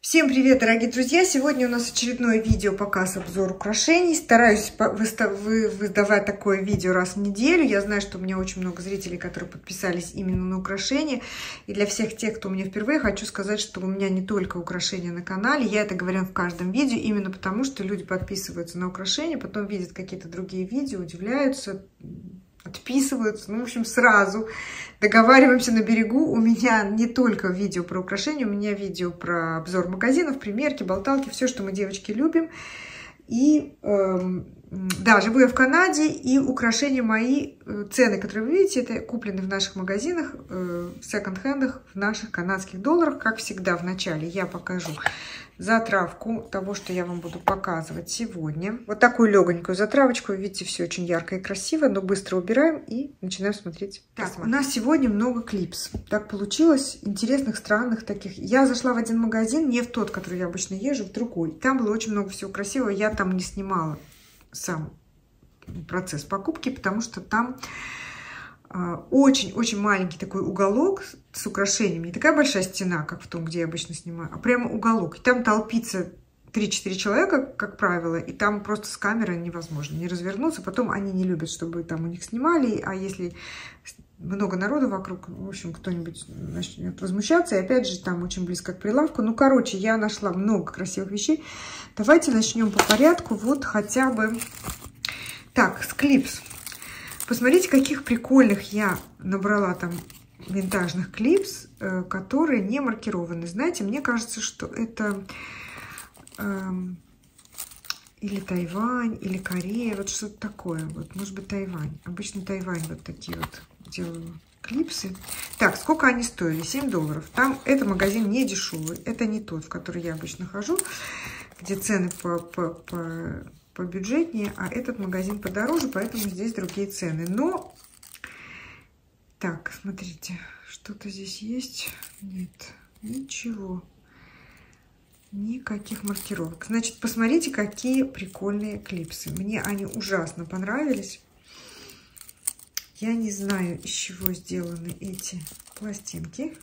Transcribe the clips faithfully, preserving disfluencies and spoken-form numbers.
Всем привет, дорогие друзья! Сегодня у нас очередное видео показ обзор украшений. Стараюсь выдавать такое видео раз в неделю. Я знаю, что у меня очень много зрителей, которые подписались именно на украшения. И для всех тех, кто у меня впервые, хочу сказать, что у меня не только украшения на канале. Я это говорю в каждом видео, именно потому, что люди подписываются на украшения, потом видят какие-то другие видео, удивляются, отписываются, ну, в общем, сразу договариваемся на берегу. У меня не только видео про украшения, у меня видео про обзор магазинов, примерки, болталки, все, что мы, девочки, любим. И эм, да, живу я в Канаде, и украшения мои, цены, которые вы видите, это куплены в наших магазинах, э, в секонд-хендах, в наших канадских долларах. Как всегда, в начале я покажу затравку того, что я вам буду показывать сегодня. Вот такую легонькую затравочку. Видите, все очень ярко и красиво, но быстро убираем и начинаем смотреть. Так, у нас сегодня много клипс. Так получилось, интересных, странных таких. Я зашла в один магазин, не в тот, который я обычно езжу, в другой. Там было очень много всего красивого. Я там не снимала сам процесс покупки, потому что там очень-очень маленький такой уголок с украшениями. Не такая большая стена, как в том, где я обычно снимаю, а прямо уголок. И там толпится три-четыре человека, как правило, и там просто с камерой невозможно не развернуться. Потом они не любят, чтобы там у них снимали, а если много народу вокруг, в общем, кто-нибудь начнет возмущаться. И опять же, там очень близко к прилавку. Ну, короче, я нашла много красивых вещей. Давайте начнем по порядку. Вот хотя бы... Так, с клипс. Посмотрите, каких прикольных я набрала там винтажных клипс, которые не маркированы. Знаете, мне кажется, что это э, или Тайвань, или Корея, вот что-то такое. Вот, может быть, Тайвань. Обычно Тайвань вот такие вот делаю клипсы. Так, сколько они стоили? семь долларов. Там это магазин не дешевый. Это не тот, в который я обычно хожу, где цены по... по, по... побюджетнее, а этот магазин подороже, поэтому здесь другие цены. Но, так, смотрите, что-то здесь есть. Нет, ничего. Никаких маркировок. Значит, посмотрите, какие прикольные клипсы. Мне они ужасно понравились. Я не знаю, из чего сделаны эти пластинки.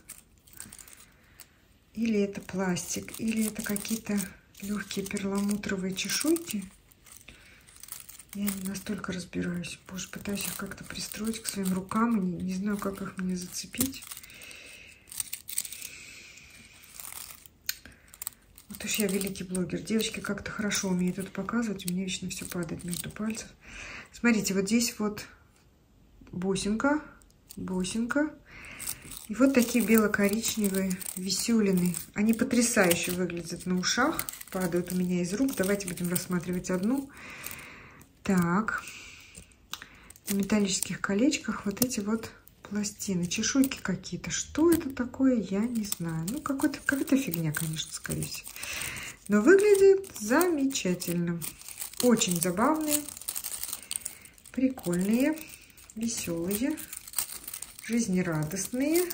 Или это пластик, или это какие-то легкие перламутровые чешуйки. Я не настолько разбираюсь. Боже, пытаюсь их как-то пристроить к своим рукам. Не, не знаю, как их мне зацепить. Вот уж я великий блогер. Девочки как-то хорошо умеют это показывать. У меня вечно все падает между пальцев. Смотрите, вот здесь вот бусинка. Бусинка. И вот такие бело-коричневые висюлины. Они потрясающе выглядят на ушах. Падают у меня из рук. Давайте будем рассматривать одну. Так, на металлических колечках вот эти вот пластины, чешуйки какие-то. Что это такое, я не знаю. Ну, какой-то, какая-то фигня, конечно, скорее всего. Но выглядит замечательно. Очень забавные, прикольные, веселые, жизнерадостные.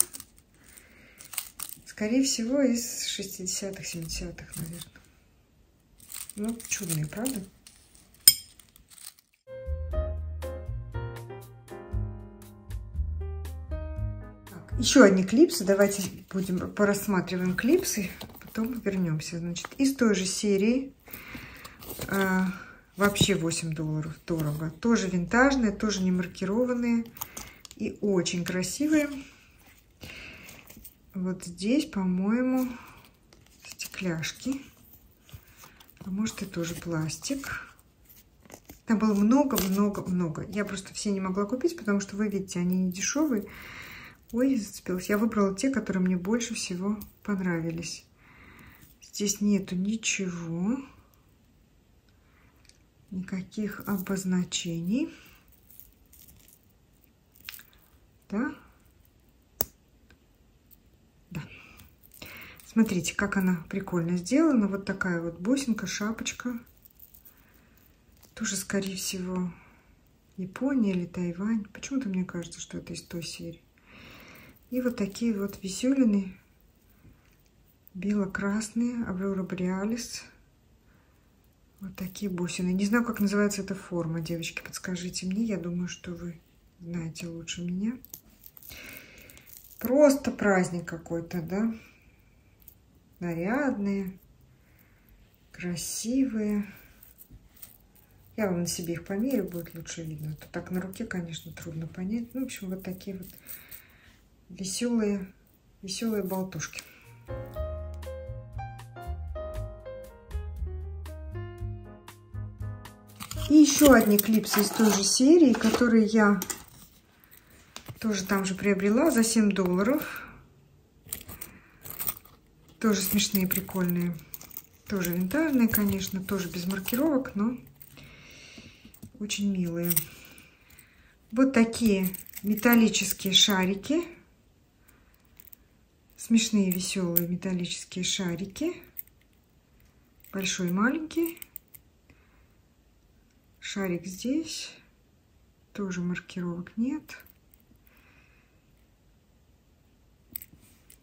Скорее всего, из шестидесятых, семидесятых, наверное. Ну, чудные, правда? Еще одни клипсы. Давайте будем порассматриваем клипсы, потом вернемся. Значит, из той же серии э, вообще восемь долларов, дорого. Тоже винтажные, тоже не маркированные и очень красивые. Вот здесь, по-моему, стекляшки. А может, и тоже пластик. Там было много-много-много. Я просто все не могла купить, потому что вы видите, они не дешевые. Ой, зацепилась. Я выбрала те, которые мне больше всего понравились. Здесь нету ничего. Никаких обозначений. Да? Да. Смотрите, как она прикольно сделана. Вот такая вот бусинка, шапочка. Тоже, скорее всего, Япония или Тайвань. Почему-то мне кажется, что это из той серии. И вот такие вот веселины, бело-красные, Аврора Бриалис. Вот такие бусины. Не знаю, как называется эта форма, девочки, подскажите мне. Я думаю, что вы знаете лучше меня. Просто праздник какой-то, да? нарядные, красивые. Я вам на себе их померю, будет лучше видно. А то так на руке, конечно, трудно понять. Ну, в общем, вот такие вот веселые, веселые болтушки. И еще одни клипсы из той же серии, которые я тоже там же приобрела за семь долларов. Тоже смешные, прикольные. Тоже винтажные, конечно, тоже без маркировок, но очень милые. Вот такие металлические шарики. Смешные, веселые металлические шарики. Большой, маленький. Шарик здесь. Тоже маркировок нет.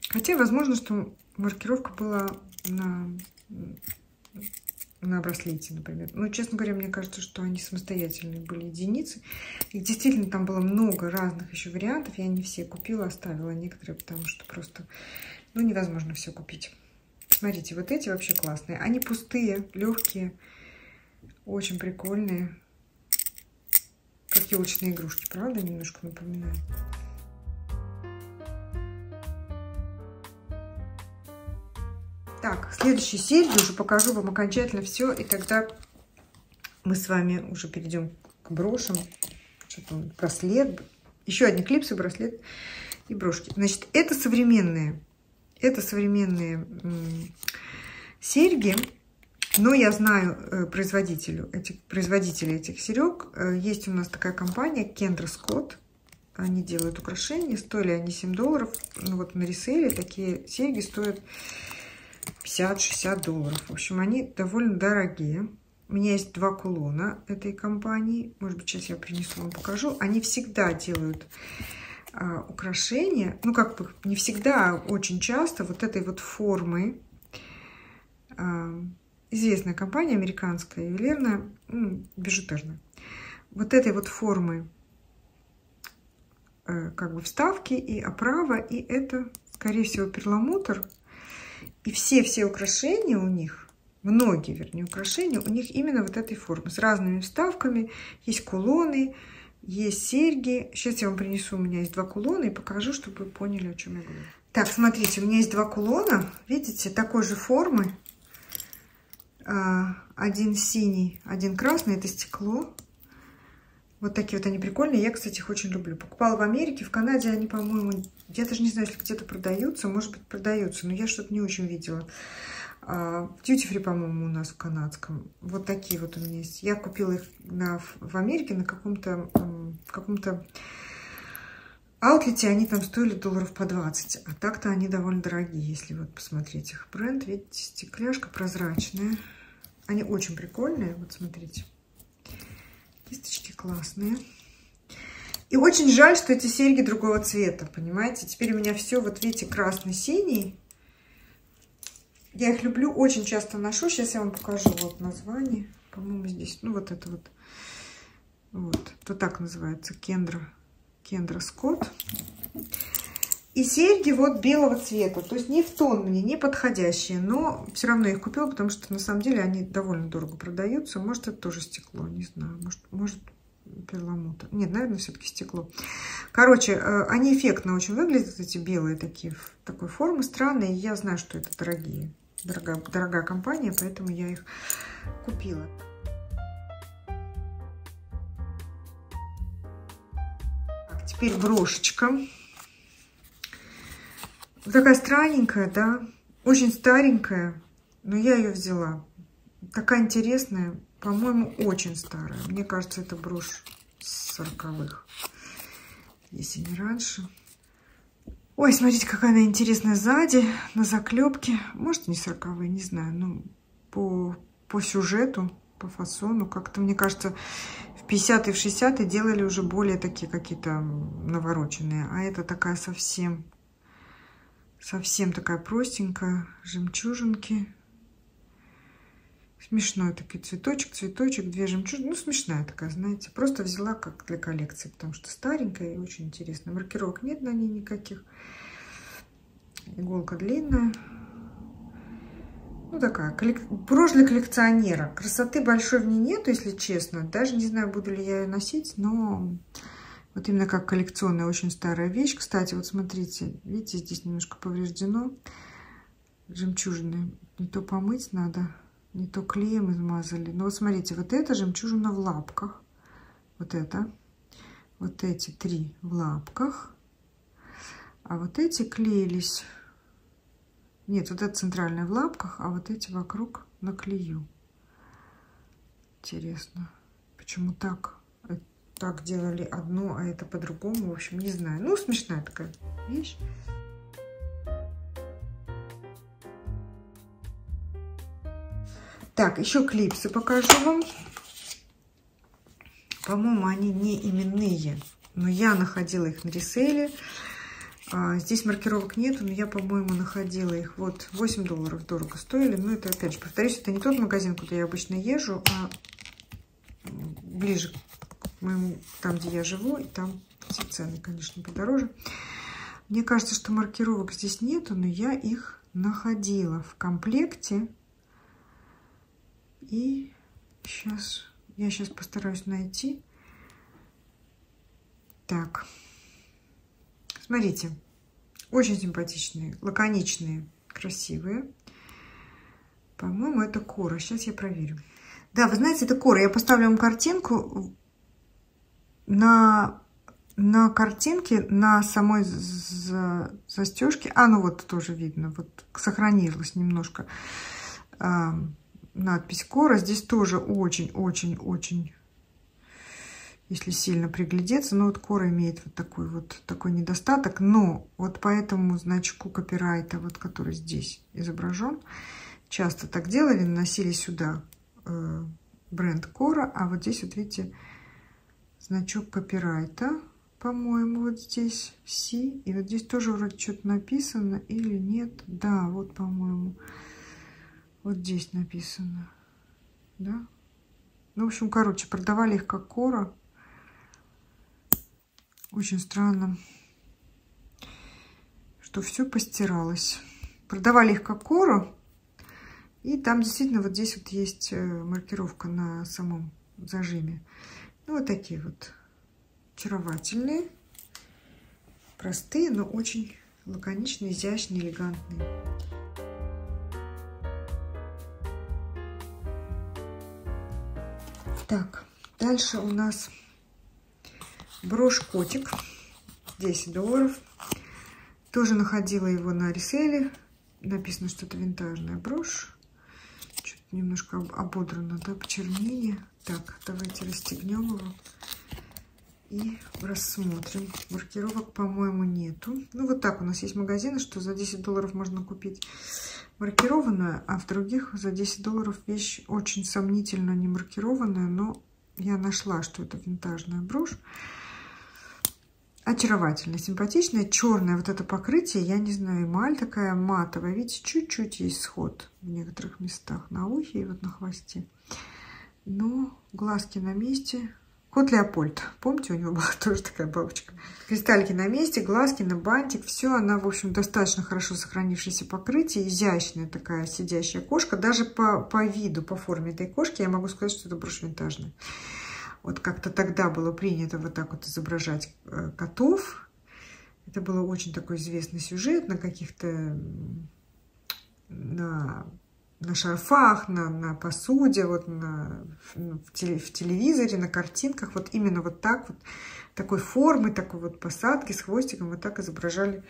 Хотя, возможно, что маркировка была на, на браслете, например. Но, честно говоря, мне кажется, что они самостоятельные были единицы. Их действительно там было много разных еще вариантов. Я не все купила, оставила некоторые, потому что просто ну, невозможно все купить. Смотрите, вот эти вообще классные. Они пустые, легкие, очень прикольные. Как елочные игрушки, правда? Немножко напоминают. Так, в следующей серии уже покажу вам окончательно все, и тогда мы с вами уже перейдем к брошам. Что-то браслет. Еще одни клипсы, браслет и брошки. Значит, это современные. Это современные серьги. Но я знаю производителю этих, производителя этих серег. Есть у нас такая компания Kendra Scott. Они делают украшения. Стоили они семь долларов. Ну, вот на ресейле такие серьги стоят пятьдесят-шестьдесят долларов. В общем, они довольно дорогие. У меня есть два кулона этой компании. Может быть, сейчас я принесу вам, покажу. Они всегда делают а, украшения. Ну, как бы не всегда, а очень часто вот этой вот формы. А, известная компания американская, ювелирная, бижутерная. Вот этой вот формы а, как бы вставки и оправа. И это, скорее всего, перламутр. И все-все украшения у них, многие, вернее, украшения у них именно вот этой формы. С разными вставками. Есть кулоны, есть серьги. Сейчас я вам принесу, у меня есть два кулона, и покажу, чтобы вы поняли, о чем я говорю. Так, смотрите, у меня есть два кулона. Видите, такой же формы. Один синий, один красный. Это стекло. Вот такие вот они прикольные. Я, кстати, их очень люблю. Покупала в Америке, в Канаде они, по-моему, я даже не знаю, если где-то продаются. Может быть, продаются, но я что-то не очень видела. Duty Free, по-моему, у нас в канадском. Вот такие вот у меня есть. Я купила их на, в Америке на каком-то каком-то аутлете. Они там стоили долларов по двадцать. А так-то они довольно дорогие, если вот посмотреть их бренд. Видите, стекляшка прозрачная. Они очень прикольные. Вот смотрите. Кисточки классные. И очень жаль, что эти серьги другого цвета, понимаете? Теперь у меня все, вот видите, красный-синий. Я их люблю, очень часто ношу. Сейчас я вам покажу вот название. По-моему, здесь, ну вот это вот. Вот, то так называется, Kendra, Kendra Scott. И серьги вот белого цвета, то есть не в тон мне, не подходящие, но все равно я их купила, потому что на самом деле они довольно дорого продаются. Может, это тоже стекло, не знаю, может, может перламутр. Нет, наверное, все-таки стекло. Короче, они эффектно очень выглядят, эти белые такие, такой формы странные. Я знаю, что это дорогие, дорога, дорогая компания, поэтому я их купила. Так, теперь брошечка. Вот такая странненькая, да, очень старенькая, но я ее взяла. Такая интересная, по-моему, очень старая. Мне кажется, это брошь с сороковых, если не раньше. Ой, смотрите, какая она интересная сзади, на заклепке. Может, не сороковые, не знаю, но по, по сюжету, по фасону, как-то, мне кажется, в пятидесятые, в шестидесятые делали уже более такие какие-то навороченные. А это такая совсем... Совсем такая простенькая, жемчужинки. Смешной такой цветочек, цветочек, две жемчужины. Ну, смешная такая, знаете. Просто взяла как для коллекции, потому что старенькая и очень интересная. Маркировок нет на ней никаких. Иголка длинная. Ну, такая, коллек... брошь для коллекционера. Красоты большой в ней нету, если честно. Даже не знаю, буду ли я ее носить, но вот именно как коллекционная очень старая вещь. Кстати, вот смотрите, видите, здесь немножко повреждено. Жемчужины. Не то помыть надо, не то клеем измазали. Но вот смотрите, вот эта жемчужина в лапках. Вот это. Вот эти три в лапках. А вот эти клеились... Нет, вот это центральная в лапках, а вот эти вокруг на клею. Интересно, почему так? Так делали одно, а это по-другому. В общем, не знаю. Ну, смешная такая вещь. Так, еще клипсы покажу вам. По-моему, они не именные. Но я находила их на ресейле. Здесь маркировок нету, но я, по-моему, находила их. Вот, восемь долларов дорого стоили. Но это, опять же, повторюсь, это не тот магазин, куда я обычно езжу, а ближе к моему, там, где я живу. И там все цены, конечно, подороже. Мне кажется, что маркировок здесь нету, но я их находила в комплекте. И сейчас, я сейчас постараюсь найти. Так. Смотрите, очень симпатичные, лаконичные, красивые. По-моему, это Cora. Сейчас я проверю. Да, вы знаете, это Cora. Я поставлю вам картинку. На, на картинке, на самой за, застежке. А, ну вот тоже видно. Вот сохранилась немножко э, надпись Cora. Здесь тоже очень-очень-очень... если сильно приглядеться. Но вот Cora имеет вот такой вот такой недостаток. Но вот по этому значку копирайта, вот который здесь изображен, часто так делали, наносили сюда э, бренд Cora, а вот здесь вот видите значок копирайта, по-моему, вот здесь C, и вот здесь тоже вроде что-то написано или нет? Да, вот, по-моему, вот здесь написано, да? Ну, в общем, короче, продавали их как Cora. Очень странно, что все постиралось. Продавали их как Cora. И там действительно вот здесь вот есть маркировка на самом зажиме. Ну, вот такие вот очаровательные, простые, но очень лаконичные, изящные, элегантные. Так, дальше у нас... брошь котик, десять долларов. Тоже находила его на ресейле. Написано, что это винтажная брошь. Чуть немножко ободрана, да, почернение. Так, давайте расстегнем его и рассмотрим. Маркировок, по-моему, нету. Ну, вот так у нас есть магазины, что за десять долларов можно купить маркированную, а в других за десять долларов вещь очень сомнительно не маркированная, но я нашла, что это винтажная брошь. Очаровательная, симпатичная, черная, вот это покрытие, я не знаю, эмаль такая матовая, видите, чуть-чуть есть сход в некоторых местах, на ухе и вот на хвосте, но глазки на месте. Кот Леопольд, помните, у него была тоже такая бабочка. Кристальки на месте, глазки на бантик, все, она, в общем, достаточно хорошо сохранившееся покрытие, изящная такая сидящая кошка, даже по, по виду, по форме этой кошки я могу сказать, что это брошь винтажная. Вот как-то тогда было принято вот так вот изображать котов. Это был очень такой известный сюжет на каких-то... На, на шарфах, на, на посуде, вот на, в, теле, в телевизоре, на картинках. Вот именно вот так вот, такой формы, такой вот посадки с хвостиком. Вот так изображали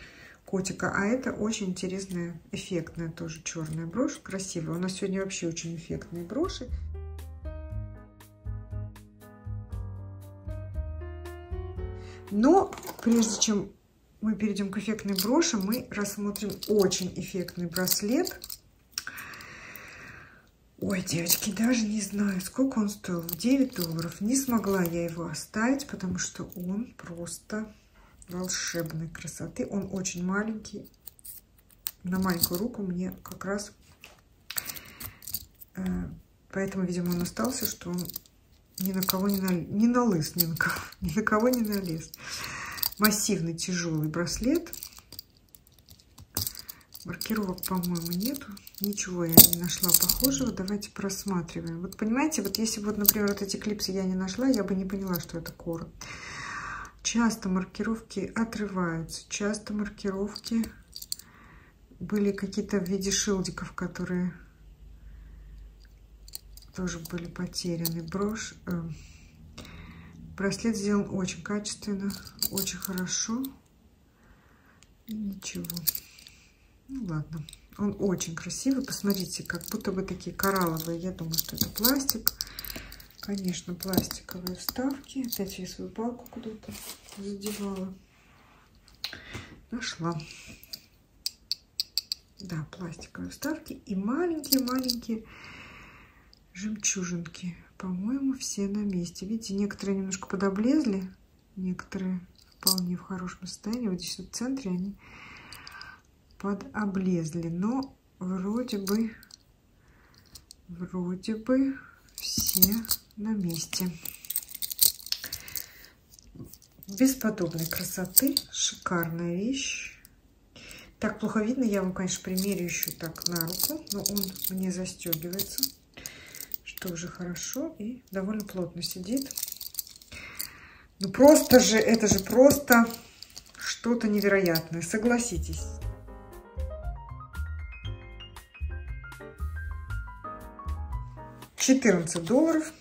котика. А это очень интересная, эффектная тоже черная брошь. Красивая. У нас сегодня вообще очень эффектные броши. Но прежде чем мы перейдем к эффектной броши, мы рассмотрим очень эффектный браслет. Ой, девочки, даже не знаю, сколько он стоил. девять долларов. Не смогла я его оставить, потому что он просто волшебной красоты. Он очень маленький. На маленькую руку мне как раз... Поэтому, видимо, он остался, что он... Ни на кого не налез, не налез, ни на кого, ни на кого не налез. Массивный тяжелый браслет. Маркировок, по-моему, нету. Ничего я не нашла похожего. Давайте просматриваем. Вот понимаете, вот если бы, вот, например, вот эти клипсы я не нашла, я бы не поняла, что это Кора. Часто маркировки отрываются. Часто маркировки были какие-то в виде шилдиков, которые тоже были потеряны. Брошь. Э, браслет сделан очень качественно, очень хорошо. И ничего. Ну ладно, он очень красивый, посмотрите, как будто бы такие коралловые, я думаю, что это пластик, конечно, пластиковые вставки, опять я свою палку куда-то задевала, нашла, да, пластиковые вставки и маленькие-маленькие жемчужинки, по-моему, все на месте, видите, некоторые немножко подоблезли, некоторые вполне в хорошем состоянии, вот здесь вот в центре они подоблезли, но вроде бы, вроде бы все на месте. Бесподобной красоты, шикарная вещь. Так плохо видно, я вам, конечно, примерю еще так на руку, но он мне застегивается, что уже хорошо и довольно плотно сидит. Ну просто же, это же просто что-то невероятное, согласитесь. четырнадцать долларов,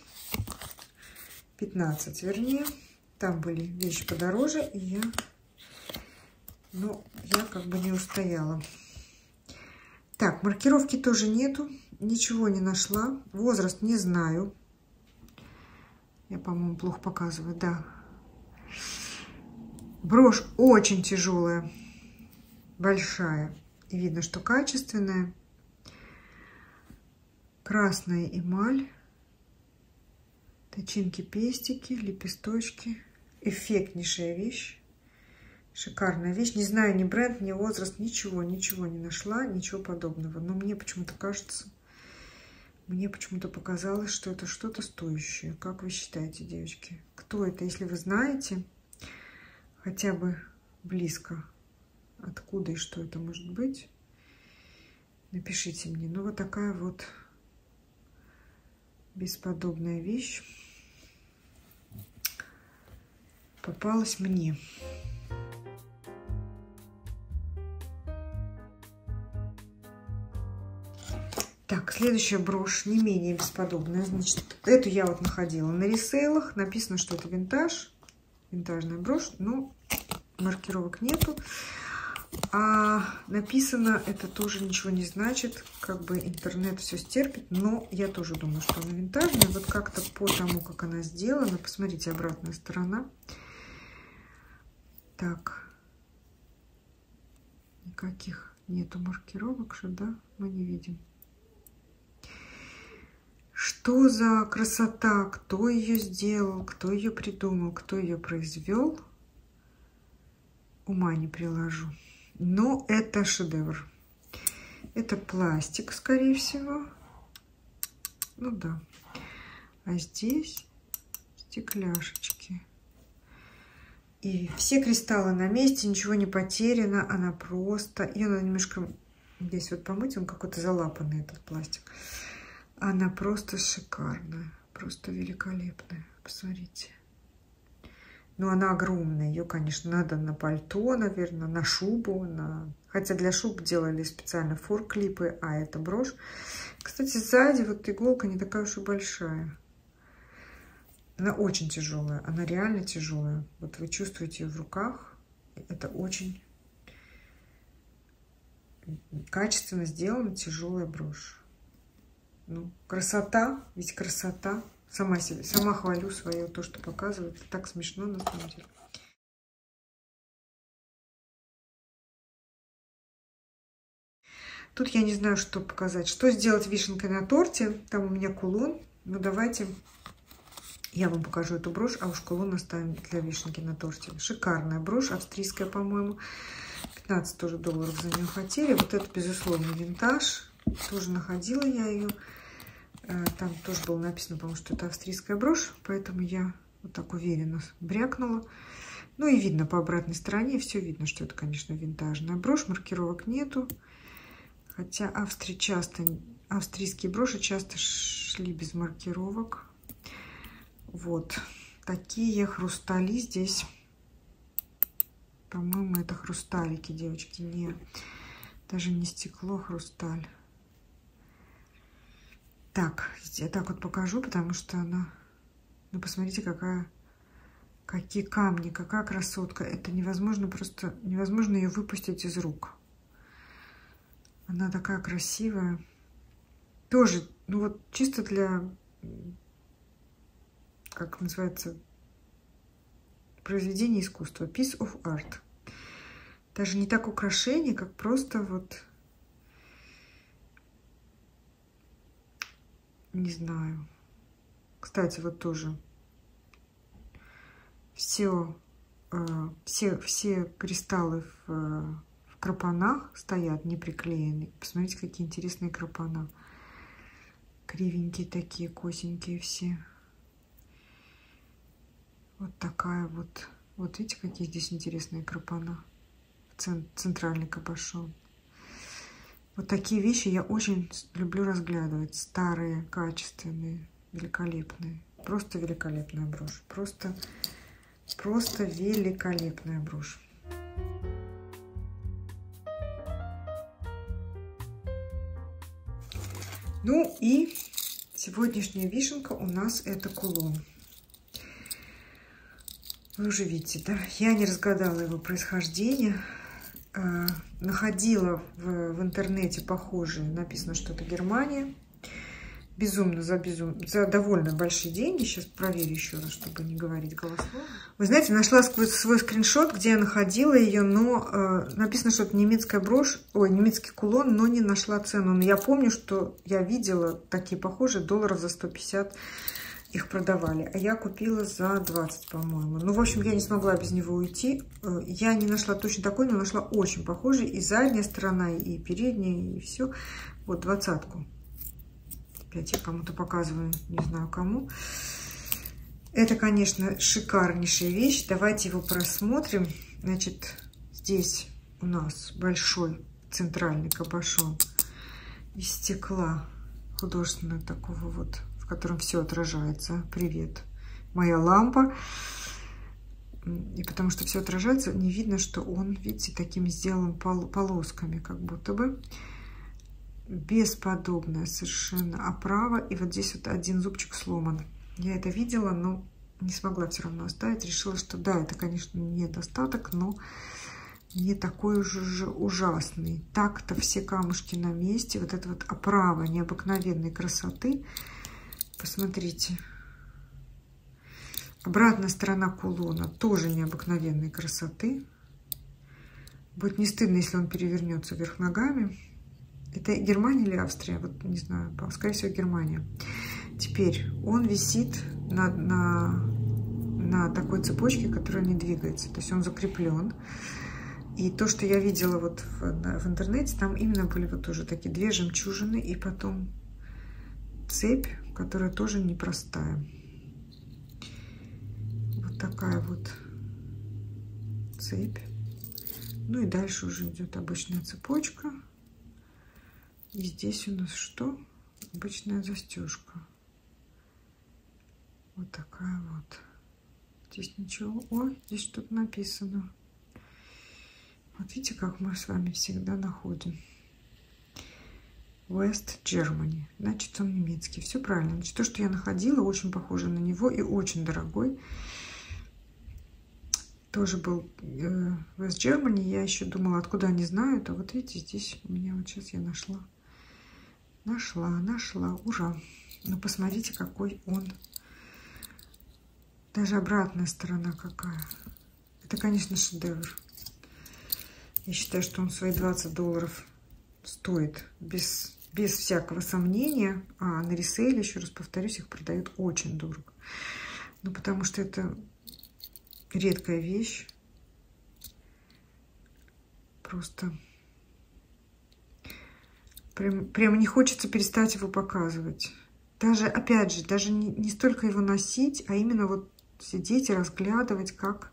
пятнадцать вернее, там были вещи подороже, и я, ну, я как бы не устояла. Так, маркировки тоже нету, ничего не нашла, возраст не знаю, я, по-моему, плохо показываю, да. Брошь очень тяжелая, большая, и видно, что качественная. Красная эмаль, тычинки, пестики, лепесточки. Эффектнейшая вещь. Шикарная вещь. Не знаю ни бренд, ни возраст, ничего, ничего не нашла, ничего подобного. Но мне почему-то кажется, мне почему-то показалось, что это что-то стоящее. Как вы считаете, девочки? Кто это? Если вы знаете, хотя бы близко, откуда и что это может быть, напишите мне. Ну, вот такая вот бесподобная вещь попалась мне. Так, следующая брошь не менее бесподобная. Значит, эту я вот находила на ресейлах. Написано, что это винтаж. Винтажная брошь, но маркировок нету. А написано, это тоже ничего не значит, как бы интернет все стерпит, но я тоже думаю, что она винтажная, вот как-то по тому, как она сделана, посмотрите, обратная сторона, так, никаких нету маркировок же, да, мы не видим. Что за красота, кто ее сделал, кто ее придумал, кто ее произвел, ума не приложу. Но это шедевр. Это пластик, скорее всего. Ну да. А здесь стекляшечки. И все кристаллы на месте, ничего не потеряно. Она просто... Ее надо немножко здесь вот помыть. Он какой-то залапанный, этот пластик. Она просто шикарная. Просто великолепная. Посмотрите. Но она огромная, ее, конечно, надо на пальто, наверное, на шубу. На... Хотя для шуб делали специально фор-клипы, а это брошь. Кстати, сзади вот иголка не такая уж и большая. Она очень тяжелая, она реально тяжелая. Вот вы чувствуете ее в руках. Это очень качественно сделана тяжелая брошь. Ну, красота, ведь красота. Сама себе, сама хвалю свое, то, что показываю. Это так смешно, на самом деле. Тут я не знаю, что показать. Что сделать вишенкой на торте? Там у меня кулон. Ну, давайте я вам покажу эту брошь, а уж кулон оставим для вишенки на торте. Шикарная брошь, австрийская, по-моему. пятнадцать тоже долларов за нее хотели. Вот это, безусловно, винтаж. Тоже находила я ее. Там тоже было написано, по-моему, что это австрийская брошь, поэтому я вот так уверенно брякнула. Ну и видно по обратной стороне, все видно, что это, конечно, винтажная брошь, маркировок нету. Хотя Австрия часто, австрийские броши часто шли без маркировок. Вот. Такие хрустали здесь. По-моему, это хрусталики, девочки. Не, даже не стекло, хрусталь. Так, я так вот покажу, потому что она... Ну, посмотрите, какая... Какие камни, какая красотка. Это невозможно, просто невозможно ее выпустить из рук. Она такая красивая. Тоже, ну вот чисто для... Как называется... Произведение искусства. Piece of art. Даже не так украшение, как просто вот... Не знаю. Кстати, вот тоже. Все, э, все, все кристаллы в, в крапанах стоят, не приклеены. Посмотрите, какие интересные крапана. Кривенькие такие, косенькие все. Вот такая вот. Вот видите, какие здесь интересные крапана. Центральный капюшон. Вот такие вещи я очень люблю разглядывать. Старые, качественные, великолепные. Просто великолепная брошь. Просто, просто великолепная брошь. Ну и сегодняшняя вишенка у нас это кулон. Вы уже видите, да? Я не разгадала его происхождение. Находила в, в интернете похожие, написано что-то Германия. Безумно, за, безум... за довольно большие деньги. Сейчас проверю еще раз, чтобы не говорить голословно. Вы знаете, нашла сквозь свой скриншот, где я находила ее, но э, написано, что это немецкая брошь, ой, немецкий кулон, но не нашла цену. Но я помню, что я видела такие похожие, долларов за сто пятьдесят их продавали. А я купила за двадцать, по-моему. Ну, в общем, я не смогла без него уйти. Я не нашла точно такой, но нашла очень похожий. И задняя сторона, и передняя, и все. Вот, двадцатку. Опять я кому-то показываю, не знаю кому. Это, конечно, шикарнейшая вещь. Давайте его просмотрим. Значит, здесь у нас большой центральный капюшон из стекла художественного такого вот, в котором все отражается. Привет, моя лампа. И потому что все отражается, не видно, что он, видите, таким сделан пол полосками, как будто бы. Бесподобная совершенно оправа. И вот здесь вот один зубчик сломан. Я это видела, но не смогла все равно оставить. Решила, что да, это, конечно, недостаток, но не такой уже ужасный. Так-то все камушки на месте. Вот эта вот оправа необыкновенной красоты. Посмотрите. Обратная сторона кулона тоже необыкновенной красоты. Будет не стыдно, если он перевернется вверх ногами. Это Германия или Австрия? Вот не знаю. Скорее всего, Германия. Теперь он висит на, на, на такой цепочке, которая не двигается. То есть он закреплен. И то, что я видела вот в, в интернете, там именно были вот тоже такие две жемчужины и потом цепь, которая тоже непростая. Вот такая вот цепь. Ну и дальше уже идет обычная цепочка. И здесь у нас что? Обычная застежка. Вот такая вот. Здесь ничего. О, здесь что-то написано. Вот видите, как мы с вами всегда находим. West Germany. Значит, он немецкий. Все правильно. Значит, то, что я находила, очень похоже на него и очень дорогой. Тоже был э, West Germany. Я еще думала, откуда они знают. А вот видите, здесь у меня вот сейчас я нашла. Нашла, нашла. Ура! Ну, посмотрите, какой он. Даже обратная сторона какая. Это, конечно, шедевр. Я считаю, что он свои двадцать долларов стоит без... без всякого сомнения, а на ресейле, еще раз повторюсь, их продают очень дорого. Ну, потому что это редкая вещь. Просто прям, прям не хочется перестать его показывать. Даже, опять же, даже не, не столько его носить, а именно вот сидеть и разглядывать, как,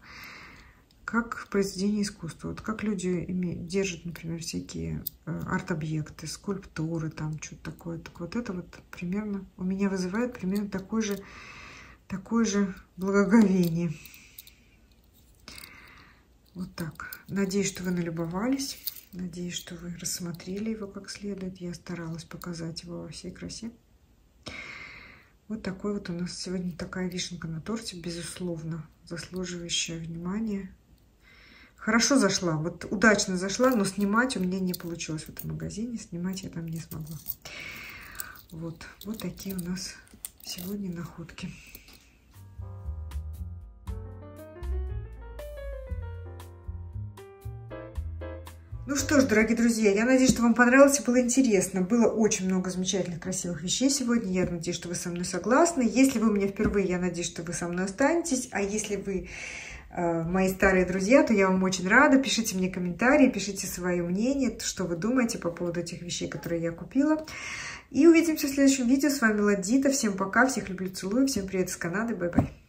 как произведение искусства. Вот как люди имеют, держат, например, всякие арт-объекты, скульптуры, там что-то такое. Так вот это вот примерно у меня вызывает примерно такое же, такое же благоговение. Вот так. Надеюсь, что вы налюбовались. Надеюсь, что вы рассмотрели его как следует. Я старалась показать его во всей красе. Вот такой вот у нас сегодня такая вишенка на торте, безусловно, заслуживающая внимания. Хорошо зашла, вот удачно зашла, но снимать у меня не получилось в этом магазине. Снимать я там не смогла. Вот, вот такие у нас сегодня находки. Ну что ж, дорогие друзья, я надеюсь, что вам понравилось и было интересно. Было очень много замечательных, красивых вещей сегодня. Я надеюсь, что вы со мной согласны. Если вы у меня впервые, я надеюсь, что вы со мной останетесь. А если вы э, мои старые друзья, то я вам очень рада. Пишите мне комментарии, пишите свое мнение, что вы думаете по поводу этих вещей, которые я купила. И увидимся в следующем видео. С вами была Дита. Всем пока, всех люблю, целую. Всем привет из Канады. Бай-бай.